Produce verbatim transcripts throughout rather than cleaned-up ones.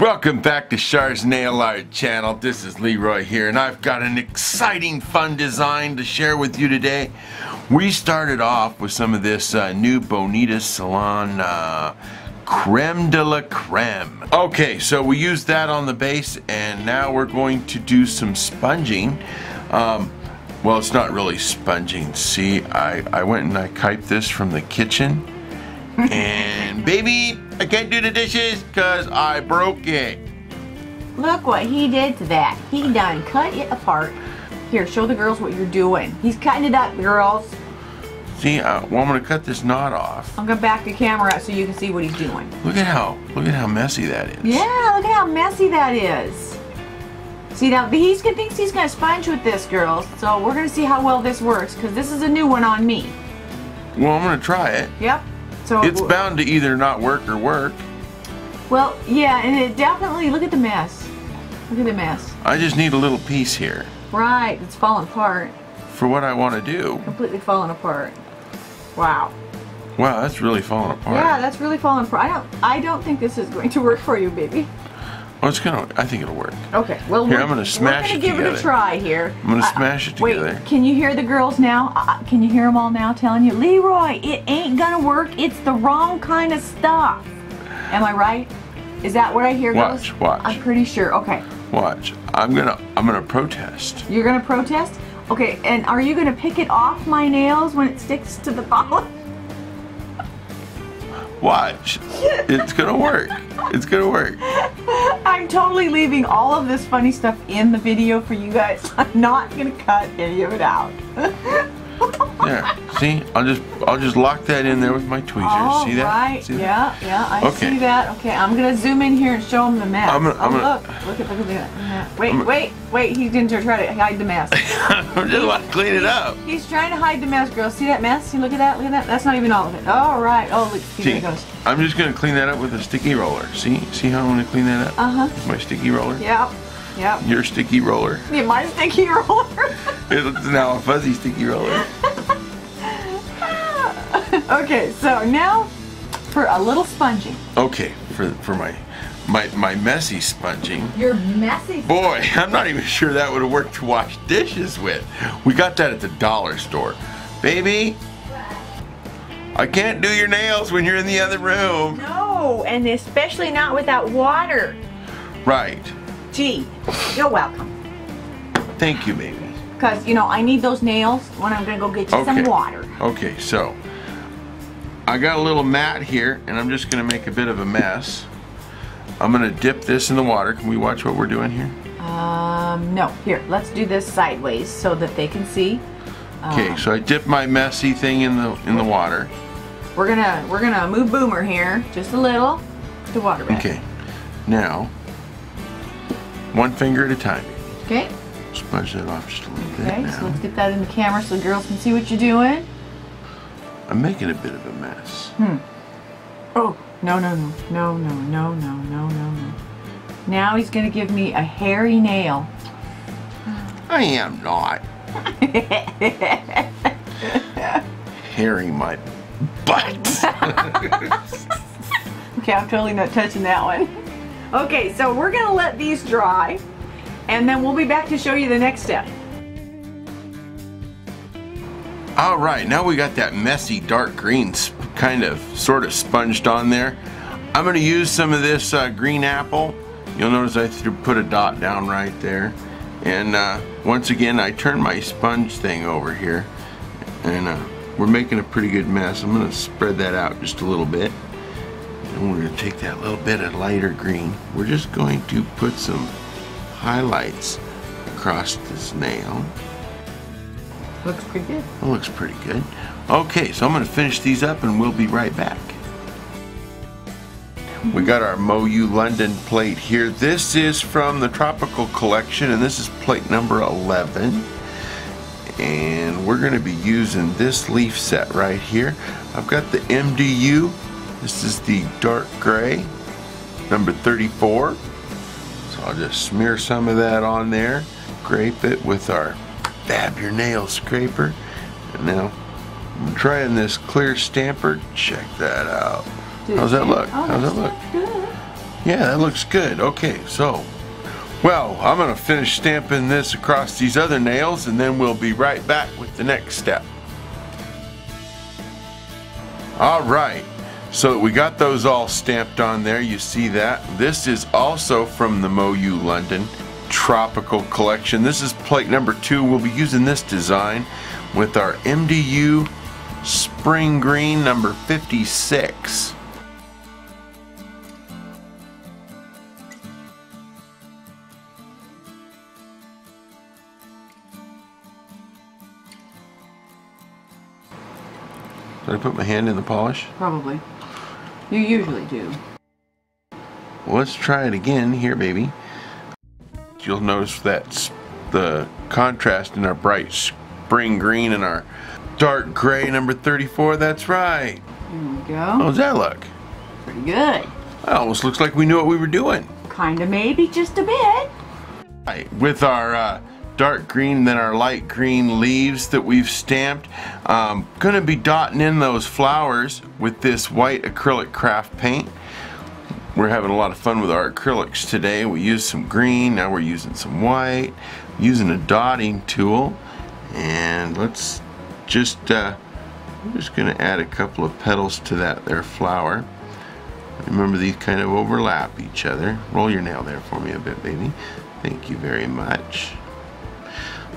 Welcome back to Char's Nail Art channel. This is Leroy here, and I've got an exciting, fun design to share with you today. We started off with some of this uh, new Bonita Salon uh, creme de la creme. Okay, so we used that on the base, and now we're going to do some sponging. Um, well, it's not really sponging. See, I, I went and I typed this from the kitchen. And baby, I can't do the dishes because I broke it. Look what he did to that. He done cut it apart. Here, show the girls what you're doing. He's cutting it up, girls. See, uh, well, I'm going to cut this knot off. I'm going to back the camera up so you can see what he's doing. Look at how, look at how messy that is. Yeah, look at how messy that is. See, now he thinks he's going to sponge with this, girls. So we're going to see how well this works because this is a new one on me. Well, I'm going to try it. Yep. So it's bound to either not work or work. Well, yeah, and it definitely, look at the mess. Look at the mess. I just need a little piece here. Right, it's falling apart. For what I want to do. Completely falling apart. Wow. Wow, that's really falling apart. Yeah, that's really falling apart. I don't, I don't think this is going to work for you, baby. Oh, it's gonna, I think it'll work. Okay, well, here, I'm gonna smash we're gonna it give together. it a try here. I'm gonna uh, smash it together. Wait, can you hear the girls now? Uh, can you hear them all now telling you, Leroy, it ain't gonna work, it's the wrong kind of stuff. Am I right? Is that what I hear, watch, girls? Watch, watch. I'm pretty sure, okay. Watch, I'm gonna, I'm gonna protest. You're gonna protest? Okay, and are you gonna pick it off my nails when it sticks to the bottom? Watch, it's gonna work. It's gonna work. I'm totally leaving all of this funny stuff in the video for you guys. I'm not gonna cut any of it out. There, see? I'll just I'll just lock that in there with my tweezers. All see that? Right. See that? Yeah, yeah. I okay. see that. Okay, I'm gonna zoom in here and show him the mess. I'm gonna, I'm oh, gonna, look, look at look at that. Wait, I'm wait, wait. He didn't try to hide the mess. I'm just want to clean it up. He's, he's trying to hide the mess, girls. See that mess? See, look at that. Look at that. That's not even all of it. All right. Oh, look. See, there it goes. I'm just gonna clean that up with a sticky roller. See? See how I'm gonna clean that up? Uh huh. My sticky roller. Yep. Yep. Your sticky roller. Yeah, my sticky roller. It's now a fuzzy sticky roller. Okay, so now for a little sponging. Okay, for for my my my messy sponging. Your messy. Boy, I'm not even sure that would have worked to wash dishes with. We got that at the dollar store, baby. I can't do your nails when you're in the other room. No, and especially not without water. Right. Gee, you're welcome. Thank you, baby. Because, you know, I need those nails when I'm going to go get you okay. some water. Okay, so I got a little mat here, and I'm just going to make a bit of a mess. I'm going to dip this in the water. Can we watch what we're doing here? Um, no. Here, let's do this sideways so that they can see. Okay, um, so I dip my messy thing in the in the water. We're gonna we're gonna move Boomer here just a little to water bed. Okay, now. One finger at a time. Okay. Sponge that off just a little okay, bit. Okay, so let's get that in the camera so the girls can see what you're doing. I'm making a bit of a mess. Hmm. Oh, no, no, no, no, no, no, no, no, no, no. Now he's going to give me a hairy nail. I am not. Hairy my butt. Okay, I'm totally not touching that one. Okay, so we're gonna let these dry and then we'll be back to show you the next step. All right, now we got that messy dark green kind of sort of sponged on there. I'm gonna use some of this uh, green apple. You'll notice I threw, put a dot down right there. And uh, once again, I turn my sponge thing over here and uh, we're making a pretty good mess. I'm gonna spread that out just a little bit. And we're going to take that little bit of lighter green. We're just going to put some highlights across this nail. Looks pretty good. It looks pretty good. Okay, so I'm going to finish these up and we'll be right back. We got our Moyu London plate here. This is from the Tropical Collection and this is plate number eleven. And we're going to be using this leaf set right here. I've got the M D U. This is the dark gray, number thirty-four. So I'll just smear some of that on there, scrape it with our Fab Your Nail scraper. And now I'm trying this clear stamper. Check that out. How's that look? How's that look? Yeah, that looks good. Okay, so, well, I'm gonna finish stamping this across these other nails and then we'll be right back with the next step. All right, so we got those all stamped on there. You see that? This is also from the Moyu London Tropical Collection. This is plate number two. We'll be using this design with our M D U Spring Green number fifty-six. Did I put my hand in the polish? Probably. You usually do. Well, let's try it again. Here, baby. You'll notice that the contrast in our bright spring green and our dark gray number thirty-four. That's right. There we go. How does that look? Pretty good. That almost looks like we knew what we were doing. Kind of, maybe, just a bit. Right, with our... Uh, dark green, then our light green leaves that we've stamped. Um, gonna be dotting in those flowers with this white acrylic craft paint. We're having a lot of fun with our acrylics today. We used some green, now we're using some white. Using a dotting tool, and let's just, uh, I'm just gonna add a couple of petals to that there flower. Remember, these kind of overlap each other. Roll your nail there for me a bit, baby. Thank you very much.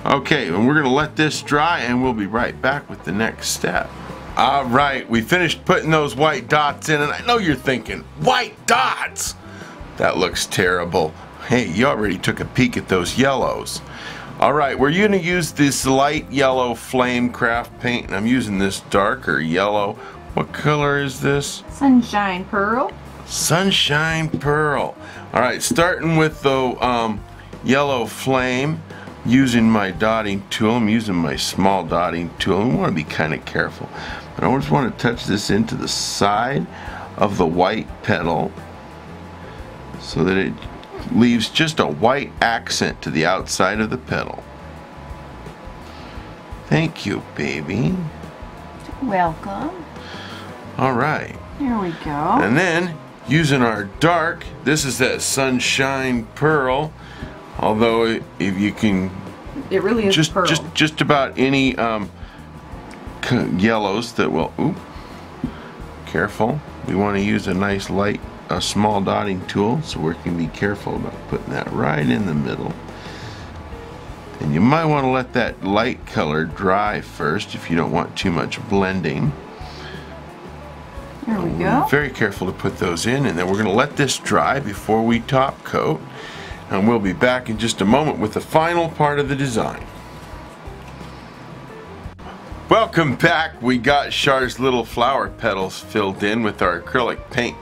Okay, and we're gonna let this dry and we'll be right back with the next step. All right, we finished putting those white dots in, and I know you're thinking, white dots? That looks terrible. Hey, you already took a peek at those yellows. All right, we're gonna use this light yellow flame craft paint, and I'm using this darker yellow. What color is this? Sunshine Pearl. Sunshine Pearl. All right, starting with the um, yellow flame. Using my dotting tool, I'm using my small dotting tool. We want to be kind of careful, but I just want to touch this into the side of the white petal so that it leaves just a white accent to the outside of the petal. Thank you, baby. Welcome. All right. There we go. And then using our dark, this is that Sunshine Pearl. Although, if you can, it really is just pearl. just just about any um, yellows that will. Oop! Careful. We want to use a nice light, a small dotting tool, so we can be careful about putting that right in the middle. And you might want to let that light color dry first if you don't want too much blending. There we go. Be very careful to put those in, and then we're going to let this dry before we top coat. And we'll be back in just a moment with the final part of the design. Welcome back. We got Char's little flower petals filled in with our acrylic paint.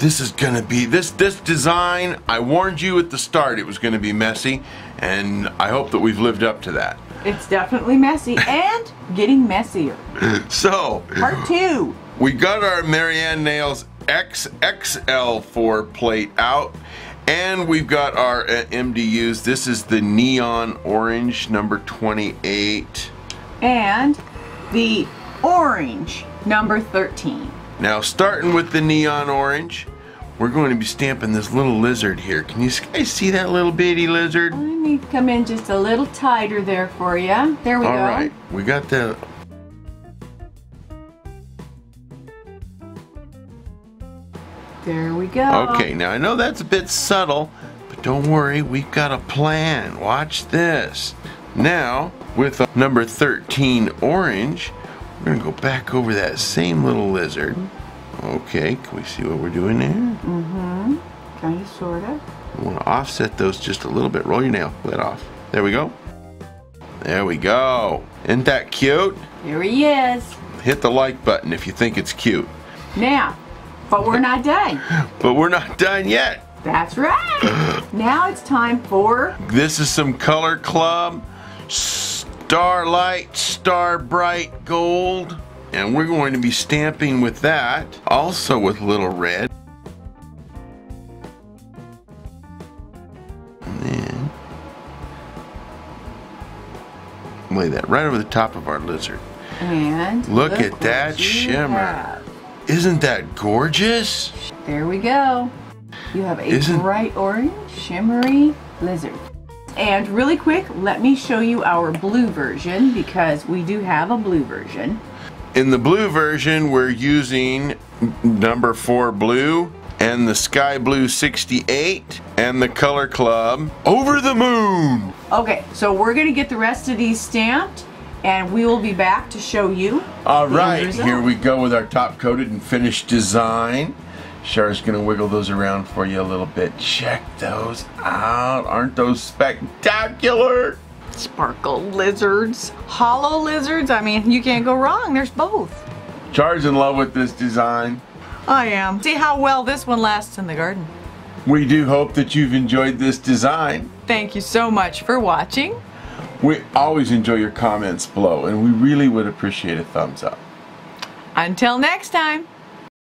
This is gonna be, this, this design, I warned you at the start it was gonna be messy, and I hope that we've lived up to that. It's definitely messy, and getting messier. So, part two. We got our Marianne Nails X X L four plate out. And we've got our uh, M D Us. This is the neon orange number twenty-eight. And the orange number thirteen. Now, starting with the neon orange, we're going to be stamping this little lizard here. Can you guys see that little bitty lizard? I need to come in just a little tighter there for you. There we go. All right, we got the... There we go. Okay, now I know that's a bit subtle, but don't worry, we've got a plan. Watch this. Now, with number thirteen orange, we're going to go back over that same little lizard. Okay, can we see what we're doing there? Mm-hmm. Kind of, sort of. We want to offset those just a little bit. Roll your nail. Let off. There we go. There we go. Isn't that cute? There he is. Hit the like button if you think it's cute. Now. But we're not done. But we're not done yet. That's right. Now it's time for... This is some Color Club Starlight Star Bright Gold. And we're going to be stamping with that. Also with little red. And then... lay that right over the top of our lizard. And... Look, look at that shimmer. Have. Isn't that gorgeous? There we go. You have a Isn't... bright orange shimmery lizard. And really quick, let me show you our blue version, because we do have a blue version. In the blue version, we're using number four blue and the sky blue sixty-eight and the Color Club Over the Moon. Okay, so we're gonna get the rest of these stamped and we will be back to show you. All right, here we go with our top coated and finished design. Char's gonna wiggle those around for you a little bit. Check those out. Aren't those spectacular? Sparkle lizards, hollow lizards. I mean, you can't go wrong. There's both. Char's in love with this design. I am. See how well this one lasts in the garden. We do hope that you've enjoyed this design. Thank you so much for watching. We always enjoy your comments below, and we really would appreciate a thumbs up. Until next time.